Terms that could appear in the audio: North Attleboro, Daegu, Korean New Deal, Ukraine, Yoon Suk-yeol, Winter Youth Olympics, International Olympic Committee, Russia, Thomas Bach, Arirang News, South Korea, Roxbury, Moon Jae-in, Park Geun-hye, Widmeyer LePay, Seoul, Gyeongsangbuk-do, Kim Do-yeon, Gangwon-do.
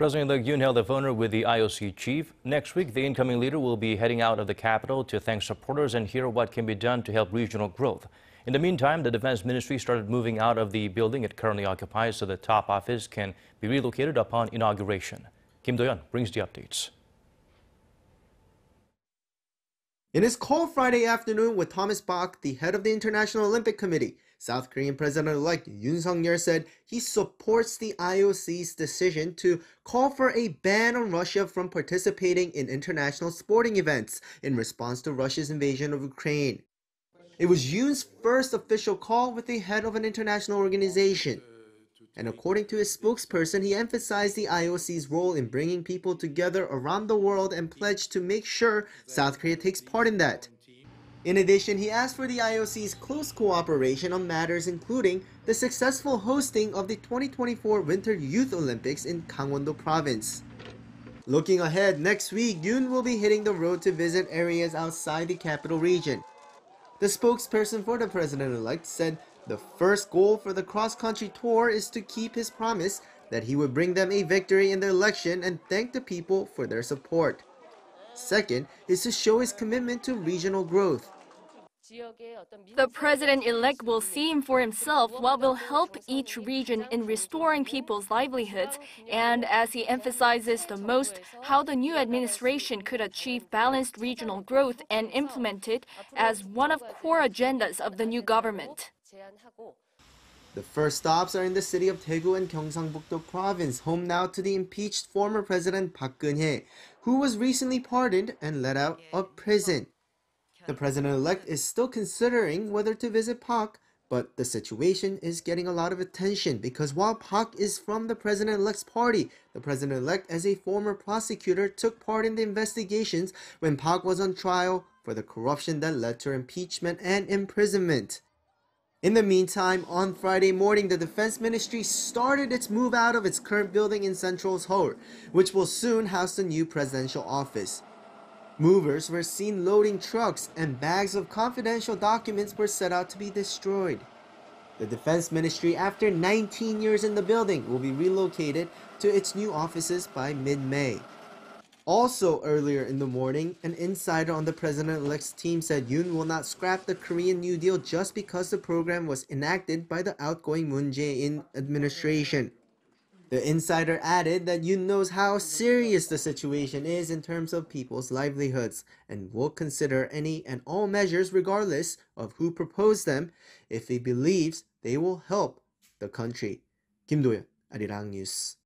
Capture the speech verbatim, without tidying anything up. President-elect Yoon held a phone call with the I O C chief. Next week, the incoming leader will be heading out of the capital to thank supporters and hear what can be done to help regional growth. In the meantime, the Defense Ministry started moving out of the building it currently occupies so the top office can be relocated upon inauguration. Kim Do-yeon brings the updates. In his call Friday afternoon with Thomas Bach, the head of the International Olympic Committee, South Korean President-elect Yoon Suk-yeol said he supports the I O C's decision to call for a ban on Russia from participating in international sporting events in response to Russia's invasion of Ukraine. It was Yoon's first official call with the head of an international organization. And according to his spokesperson, he emphasized the I O C's role in bringing people together around the world and pledged to make sure South Korea takes part in that. In addition, he asked for the I O C's close cooperation on matters including the successful hosting of the twenty twenty-four Winter Youth Olympics in Gangwon-do province. Looking ahead, next week, Yoon will be hitting the road to visit areas outside the capital region. The spokesperson for the president-elect said the first goal for the cross-country tour is to keep his promise that he would bring them a victory in the election and thank the people for their support. Second is to show his commitment to regional growth. The president-elect will see him for himself what will help each region in restoring people's livelihoods, and as he emphasizes the most, how the new administration could achieve balanced regional growth and implement it as one of core agendas of the new government. The first stops are in the city of Daegu and Gyeongsangbuk-do province, home now to the impeached former President Park Geun-hye, who was recently pardoned and let out of prison. The president-elect is still considering whether to visit Park, but the situation is getting a lot of attention because while Park is from the president-elect's party, the president-elect as a former prosecutor took part in the investigations when Park was on trial for the corruption that led to impeachment and imprisonment. In the meantime, on Friday morning, the Defense Ministry started its move out of its current building in central Seoul, which will soon house the new presidential office. Movers were seen loading trucks and bags of confidential documents were set out to be destroyed. The Defense Ministry, after nineteen years in the building, will be relocated to its new offices by mid-May. Also earlier in the morning, an insider on the president-elect's team said Yoon will not scrap the Korean New Deal just because the program was enacted by the outgoing Moon Jae-in administration. The insider added that Yoon knows how serious the situation is in terms of people's livelihoods and will consider any and all measures regardless of who proposed them if he believes they will help the country. Kim Do-yeon, Arirang News.